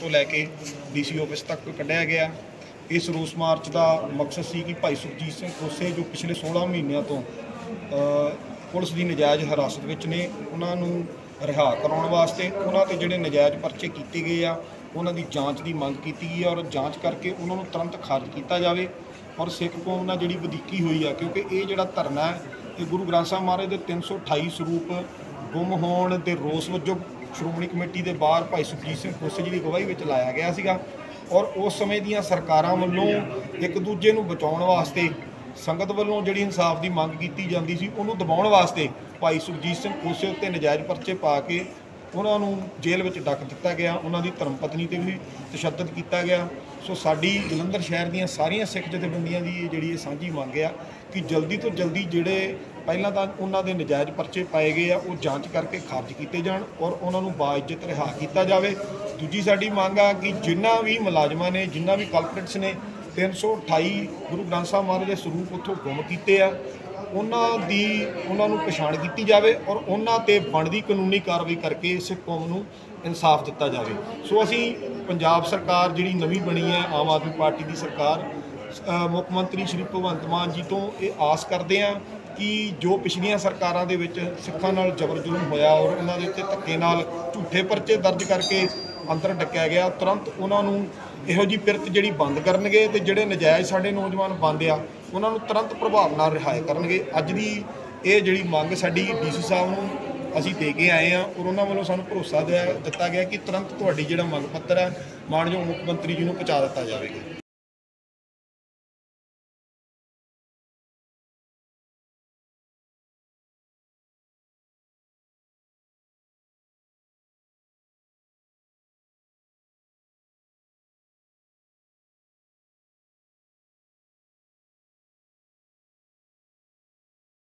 तो लैके DC office तक कढ़िया गया। इस रोस मार्च का मकसद सी कि भाई सुखजीत सिंह खोसे जो पिछले 16 महीनों तो पुलिस की नजायज़ हिरासत में ने उन्होंने रिहा कराने वास्ते उन्होंने जोड़े नजायज़ परचे किए गए आ उन्होंने जाँच की मांग की गई और जाँच करके उन्होंने तुरंत खारिज किया जाए और सिख कौम नाल जिहड़ी वधीकी हुई है क्योंकि ये जिहड़ा धरना है ये गुरु ग्रंथ साहब महाराज के 328 सरूप गुम होने के रोस वजों श्रोमणी कमेटी के बाहर भाई सुखजीत सिंह खोसे जी की गवाही में लाया गया सीगा और उस समय दीआं सरकारां वल्लों एक दूजे नूं बचाउण वास्ते संगत वल्लों जिहड़ी इंसाफ की मंग की जाती सी उहनूं दबाउण वास्ते भाई सुखजीत सिंह खोसे उत्ते नजायज़ परचे पा के उन्होंने जेल में डक दिता गया। उन्होंने धर्मपत्नी पर भी तशद्दद किया गया। सो साड़ी जलंधर शहर दी सारिया सिख जथेबंदियां की जिहड़ी सांझी मंग आ कि जल्दी तो जल्दी जिहड़े पहला तो उन्होंने नजायज़ परचे पाए गए आ वो जांच करके खारिज किए जाण और उन्होंने बाइज्जत रिहा किया जाए। दूजी साड़ी मंग आ कि जिन्हां भी मुलाजमां ने जिन्हां भी कल्परेट्स ने 328 गुरु ग्रंथ साहब महाराज के सरूप उत्थों गुम किए आ उन्होंने पछाण की जाए और उन्होंने बनती कानूनी कार्रवाई करके सिख कौम को इंसाफ दिता जाए। सो असी पंजाब सरकार जिहड़ी नवीं बनी है आम आदमी पार्टी की सरकार मुख्यमंत्री श्री भगवंत मान जी तो ये आस करते हैं कि जो पिछलियां सरकारों के विच सिखां नाल जबर जुल्म होया और उन्होंने धक्के नाल झूठे परचे दर्ज करके अंदर डकया गया तुरंत उन्होंने इहो जी पिरत जिहड़ी बंद करनगे ते जिहड़े नजायज़ साडे नौजवान बंद आ उन्होंने तुरंत प्रभाव नाल रिहाई करनगे। अज दी इह जिहड़ी मंग साडी डीसी साहब नूं असीं दे के आए हाँ और उन्होंने वालों सानूं भरोसा दिता गया कि तुरंत तुहाडी जिहड़ा मंग पत्र है मानयोग मुख्य मंत्री जी नूं पहुँचा दिता जाएगा।